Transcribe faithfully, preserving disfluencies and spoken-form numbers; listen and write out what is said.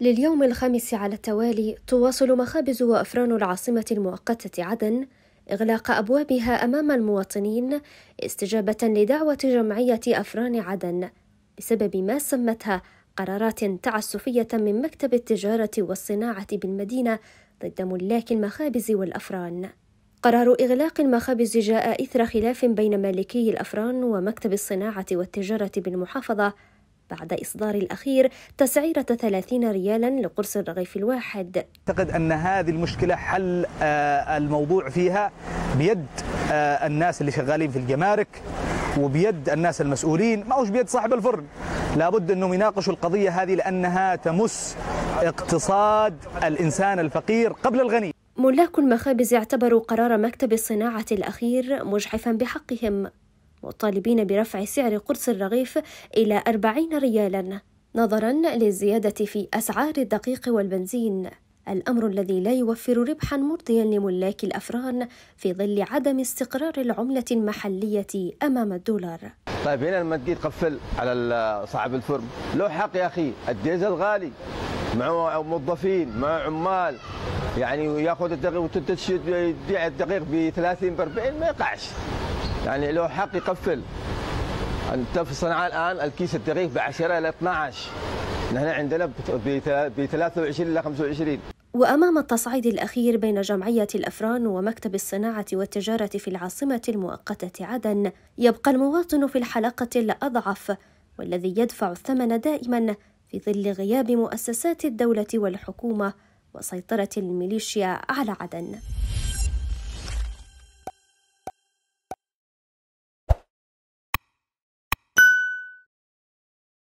لليوم الخامس على التوالي تواصل مخابز وأفران العاصمة المؤقتة عدن إغلاق أبوابها أمام المواطنين استجابة لدعوة جمعية أفران عدن بسبب ما سمتها قرارات تعسفية من مكتب التجارة والصناعة بالمدينة ضد ملاك المخابز والأفران. قرار إغلاق المخابز جاء إثر خلاف بين مالكي الأفران ومكتب الصناعة والتجارة بالمحافظة بعد إصدار الأخير تسعيرة ثلاثين ريالا لقرص الرغيف الواحد. أعتقد أن هذه المشكلة حل الموضوع فيها بيد الناس اللي شغالين في الجمارك وبيد الناس المسؤولين، ما هوش بيد صاحب الفرن. لابد أنهم يناقشوا القضية هذه لأنها تمس اقتصاد الإنسان الفقير قبل الغني. ملاك المخابز اعتبروا قرار مكتب الصناعة الأخير مجحفا بحقهم، مطالبين برفع سعر قرص الرغيف إلى أربعين ريالاً نظراً للزيادة في أسعار الدقيق والبنزين، الأمر الذي لا يوفر ربحاً مرضياً لملاك الأفران في ظل عدم استقرار العملة المحلية أمام الدولار. طيب هنا لما تجي تقفل على صاحب الفرن له حق يا أخي، الديزل غالي مع موظفين مع عمال، يعني ياخذ الدقيق وتبيع الدقيق ب ثلاثين ب أربعين ما يقعش، يعني له حق يقفل. انت في صنعاء الان الكيس الدقيق ب عشرة الى اثني عشر، نحن عندنا ب ثلاثة وعشرين الى خمسة وعشرين. وامام التصعيد الاخير بين جمعية الافران ومكتب الصناعة والتجارة في العاصمة المؤقتة عدن، يبقى المواطن في الحلقة الاضعف والذي يدفع الثمن دائما في ظل غياب مؤسسات الدولة والحكومة وسيطرة الميليشيا على عدن.